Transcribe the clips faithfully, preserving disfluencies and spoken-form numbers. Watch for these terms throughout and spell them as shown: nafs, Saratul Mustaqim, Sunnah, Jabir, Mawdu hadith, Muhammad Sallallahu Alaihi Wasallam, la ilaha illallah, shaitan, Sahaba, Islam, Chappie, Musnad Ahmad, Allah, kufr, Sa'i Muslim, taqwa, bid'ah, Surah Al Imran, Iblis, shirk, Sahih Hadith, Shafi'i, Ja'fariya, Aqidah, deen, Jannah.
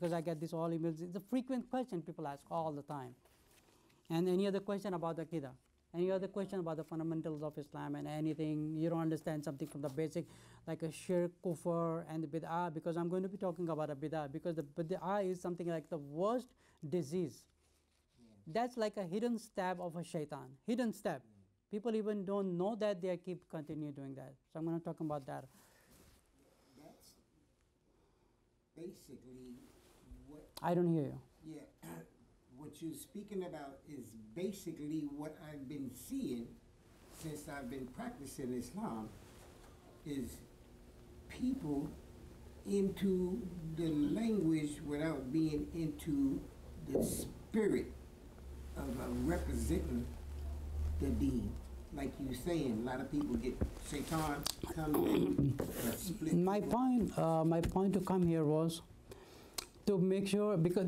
because I get this all emails. It's a frequent question people ask all the time. And any other question about the Aqidah? Any other question about the fundamentals of Islam and anything? You don't understand something from the basic, like a shirk, kufr, and the bid'ah, because I'm going to be talking about a bid'ah, because the bid'ah is something like the worst disease. Yeah. That's like a hidden stab of a shaitan, hidden stab. Yeah. People even don't know that, they keep continue doing that. So I'm going to talk about that. That's basically what... I don't hear you. Yeah. What you're speaking about is basically what I've been seeing since I've been practicing Islam, is people into the language without being into the spirit of uh, representing the deen. Like you're saying, a lot of people get shaitan coming and split. My point, uh, my point to come here was to make sure, because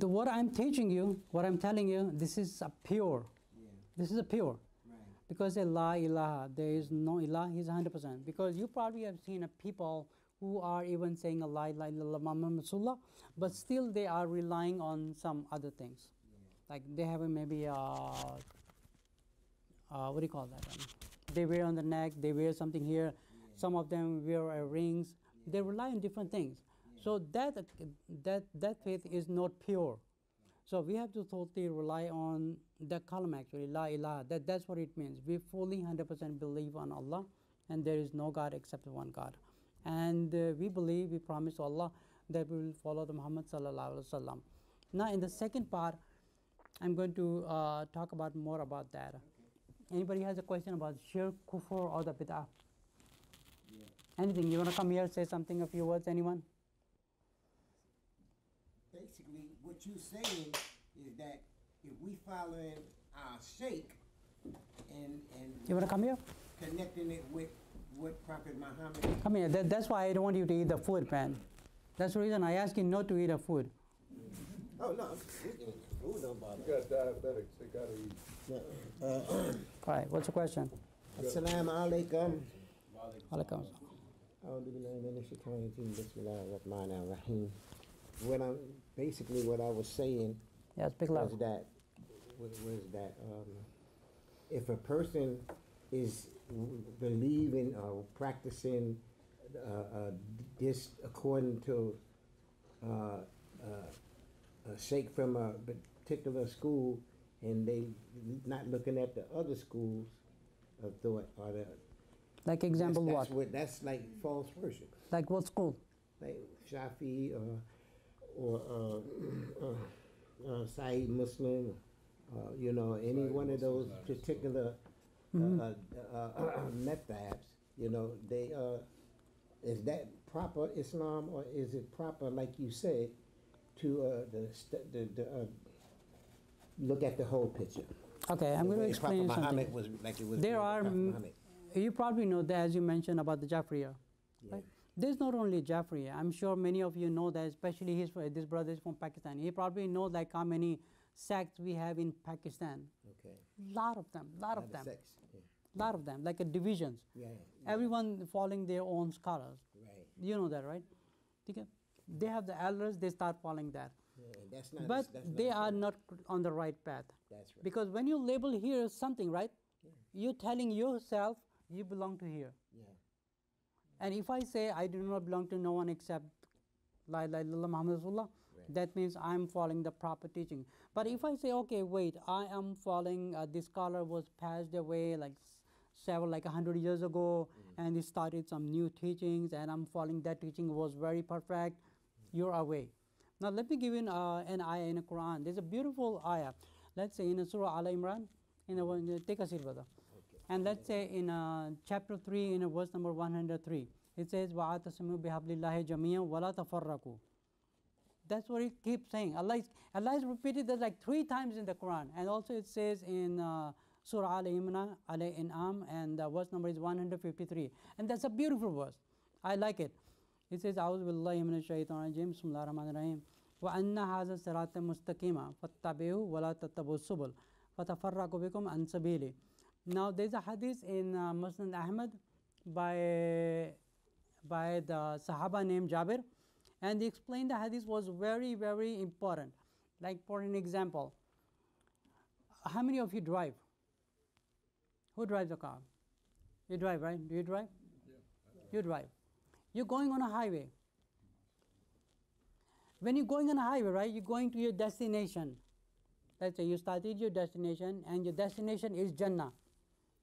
The, what I'm teaching you, what I'm telling you, this is a pure. Yeah. This is a pure. Right. Because a la ilaha, there is no ilah, he's one hundred percent. Because you probably have seen a people who are even saying a la ilaha illallah Muhammad Sallallahu Alaihi Wasallam, but still they are relying on some other things. Yeah. Like they have a maybe a, uh, what do you call that? One? They wear on the neck, they wear something here. Yeah. Some of them wear uh, rings. Yeah. They rely on different things. So that, that, that faith is not pure. So we have to totally rely on the column actually, la ilaha, that, that's what it means. We fully one hundred percent believe on Allah, and there is no God except one God. And uh, we believe, we promise Allah that we will follow the Muhammad Sallallahu Alaihi Wasallam. Now in the second part, I'm going to uh, talk about more about that. Okay. Anybody has a question about shirk, kufr or the bid'ah? Yeah. Anything, you want to come here, say something, a few words, anyone? Basically, what you're saying is that if we following our sheikh and, and you want to come here? Connecting it with what Prophet Muhammad... Come here. That, that's why I don't want you to eat the food, man. That's the reason I ask you not to eat the food. Oh, no. Food don't bother. You got diabetics. They got to eat. Uh, uh, All right. What's the question? Assalamu alaikum. Alaikum. Alaikum. What I'm basically what I was saying yeah, was love. that was that um, if a person is believing or practicing uh, uh, this according to uh, uh, a sheikh from a particular school, and they not looking at the other schools of thought, or the like example that's, that's what? what that's like false worship. Like what school? Like Shafi'i or. or uh, uh, uh, Sa'i Muslim, uh, you know, any one of those particular uh, mm-hmm. uh, uh, uh, methods, you know, they uh, is that proper Islam, or is it proper, like you said, to uh, the st the, the uh, look at the whole picture? Okay, I'm going to explain Prophet something. Muhammad was, like it was there are, Muhammad. You probably know that, as you mentioned about the Ja'fariya, yeah. right? There's not only Ja'fariya. I'm sure many of you know that, especially his, this brother is from Pakistan. He probably knows like how many sects we have in Pakistan. Okay. Lot of them, lot of them. Sects. Yeah. Lot of them, like a divisions. Yeah, yeah. Everyone following their own scholars. Right. You know that, right? They have the elders, they start following that. Yeah, that's not, but that's not they are not on the right path. That's right. Because when you label here something, right? Yeah. You're telling yourself you belong to here. Yeah. And if I say I do not belong to no one except la ilaha illallah Muhammad Rasulullah, right. that means I'm following the proper teaching. But if I say, okay, wait, I am following, uh, this scholar was passed away like several, like a hundred years ago, mm-hmm. and he started some new teachings, and I'm following that teaching, was very perfect, mm-hmm. you're away. Now let me give you an, uh, an ayah in the Quran. There's a beautiful ayah. Let's say in Surah Al Imran, in a, take a seat, brother. And let's say in uh, chapter three, in uh, verse number one hundred three, it says, وَعَاتَسِمُوا بِحَبْلِ اللَّهِ جَمِيعًا وَلَا تَفَرَّقُوا. That's what it keeps saying. Allah is, Allah is repeated that like three times in the Quran. And also it says in uh, Surah Al Imran, and the verse number is one hundred fifty-three. And that's a beautiful verse. I like it. It says, أَعُوذُ بِاللَّهِ مِنَ الشَّيْطَانِ الرَّجِيمِ بِسْمِ اللَّهِ الرَّحْمَنِ الرَّحِيمِ وَأَنَّ هَذَا الصِّرَاطَ الْمُسْتَقِيمَ فَاتَّبِعُوهُ وَلَا تَتَّبِعُوا السُّبُلَ فَتَفَرَّقَ بِكُمْ عَنْ سَبِيلِهِ. Now there's a hadith in uh, Musnad Ahmad by by the Sahaba named Jabir, and they explained the hadith was very, very important. Like for an example, how many of you drive? Who drives a car? You drive, right? Do you drive? Yeah, I drive. You drive. You're going on a highway. When you're going on a highway, right, you're going to your destination. Let's say you started your destination and your destination is Jannah.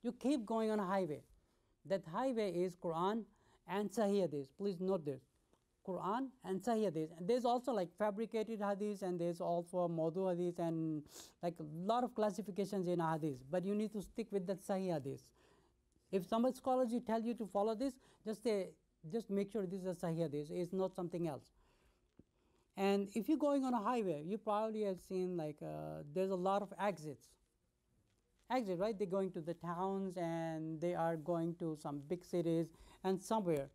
You keep going on a highway. That highway is Quran and Sahih Hadith. Please note this. Quran and Sahih Hadith. And there's also like fabricated hadith, and there's also Mawdu hadith, and like a lot of classifications in hadith. But you need to stick with that Sahih Hadith. If some scholars you tell you to follow this, just say, just make sure this is Sahih Hadith. It's not something else. And if you're going on a highway, you probably have seen like uh, there's a lot of exits. Exit, right? They're going to the towns and they are going to some big cities and somewhere.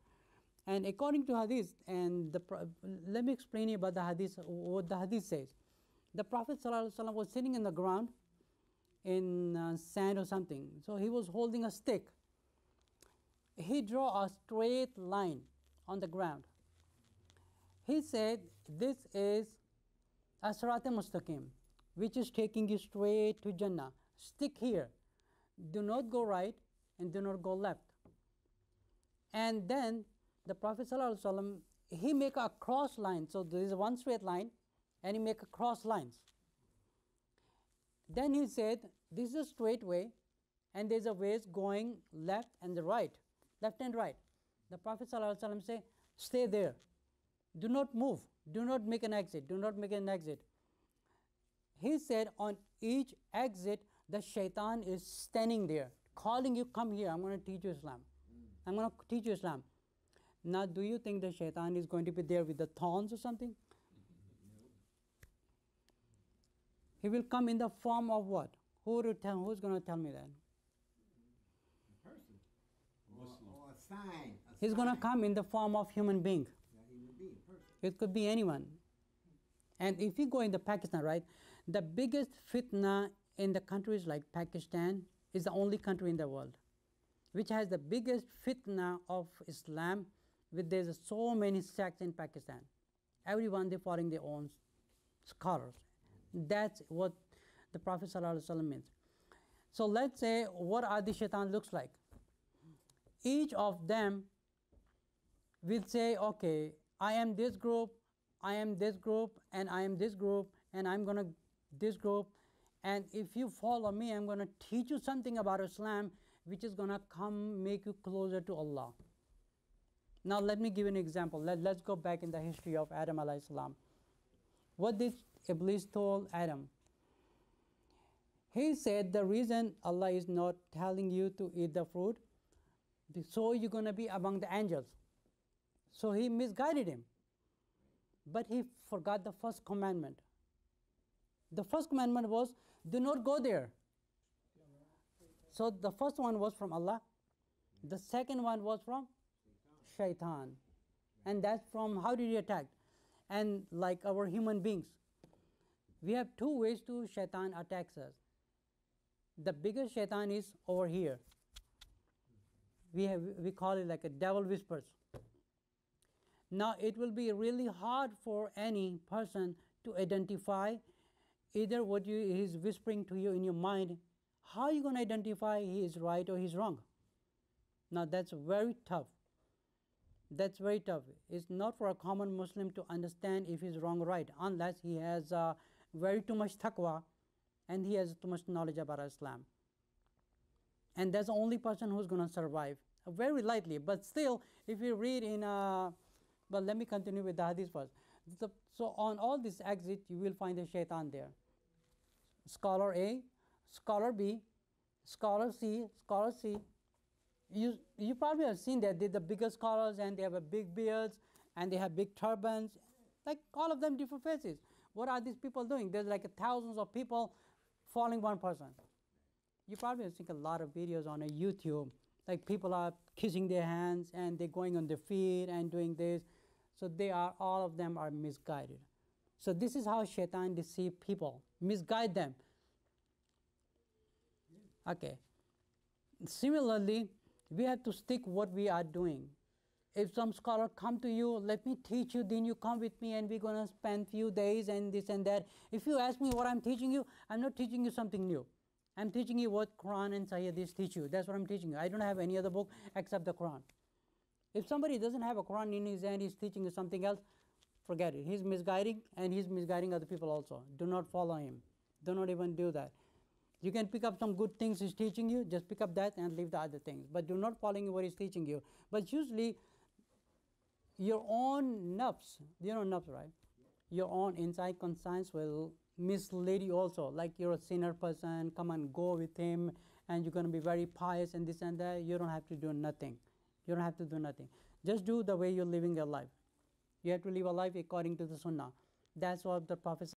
And according to hadith, and the, let me explain you about the hadith, what the hadith says. The Prophet Sallallahu Alaihi Wasallam was sitting in the ground in uh, sand or something. So he was holding a stick. He drew a straight line on the ground. He said, this is Saratul Mustaqim, which is taking you straight to Jannah. Stick here. Do not go right and do not go left. And then the Prophet Sallallahu Alaihi Wasallam, he make a cross line. So there is one straight line and he make a cross lines. Then he said, this is a straight way and there's a ways going left and the right, left and right. The Prophet Sallallahu Alaihi Wasallam say, stay there. Do not move. Do not make an exit. Do not make an exit. He said on each exit, the shaitan is standing there, calling you, come here, I'm going to teach you Islam. I'm going to teach you Islam. Now, do you think the shaitan is going to be there with the thorns or something? No. He will come in the form of what? Who will tell, who's going to tell me that? A person. Muslim. Or, or a sign. A He's going to come in the form of human being. Human being, person. It could be anyone. And if you go into Pakistan, right, the biggest fitna in the countries like Pakistan is the only country in the world which has the biggest fitna of Islam, with there's so many sects in Pakistan. Everyone, they're following their own scholars. That's what the Prophet Sallallahu Alaihi Wasallam means. So let's say, what are the shaitan looks like? Each of them will say, okay, I am this group, I am this group, and I am this group, and I'm going to this group. And if you follow me, I'm going to teach you something about Islam, which is going to come make you closer to Allah. Now, let me give you an example. Let, let's go back in the history of Adam alayhi salam. What did Iblis told Adam? He said, the reason Allah is not telling you to eat the fruit, so you're going to be among the angels. So he misguided him. But he forgot the first commandment. The first commandment was, do not go there. So the first one was from Allah. The second one was from shaitan. And that's from how did he attack? And like our human beings, we have two ways to shaitan attacks us. The biggest shaitan is over here. We, have, we call it like a devil whispers. Now, it will be really hard for any person to identify either what you, he's whispering to you in your mind. How are you going to identify he is right or he's wrong? Now, that's very tough. That's very tough. It's not for a common Muslim to understand if he's wrong or right, unless he has uh, very too much taqwa and he has too much knowledge about Islam. And that's the only person who's going to survive. Very lightly, but still, if you read in a... But let me continue with the hadith first. So, so on all this exit, you will find the shaitan there. Scholar A, scholar B, scholar C, scholar C. You, you probably have seen that they're the biggest scholars and they have a big beards and they have big turbans. Like all of them different faces. What are these people doing? There's like thousands of people following one person. You probably have seen a lot of videos on YouTube. Like people are kissing their hands and they're going on their feet and doing this. So they are, all of them are misguided. So this is how shaitan deceive people, misguide them. Okay. Similarly, we have to stick what we are doing. If some scholar come to you, let me teach you, then you come with me and we're going to spend few days and this and that. If you ask me what I'm teaching you, I'm not teaching you something new. I'm teaching you what Quran and Sahih Hadith teach you. That's what I'm teaching you. I don't have any other book except the Quran. If somebody doesn't have a Quran in his hand, he's teaching you something else, forget it. He's misguiding, and he's misguiding other people also. Do not follow him. Do not even do that. You can pick up some good things he's teaching you, just pick up that and leave the other things. But do not follow what he's teaching you. But usually, your own nafs, you know nafs, right? Your own inside conscience will mislead you also. Like you're a sinner person, come and go with him, and you're going to be very pious and this and that. You don't have to do nothing. You don't have to do nothing. Just do the way you're living your life. You have to live a life according to the Sunnah. That's what the Prophet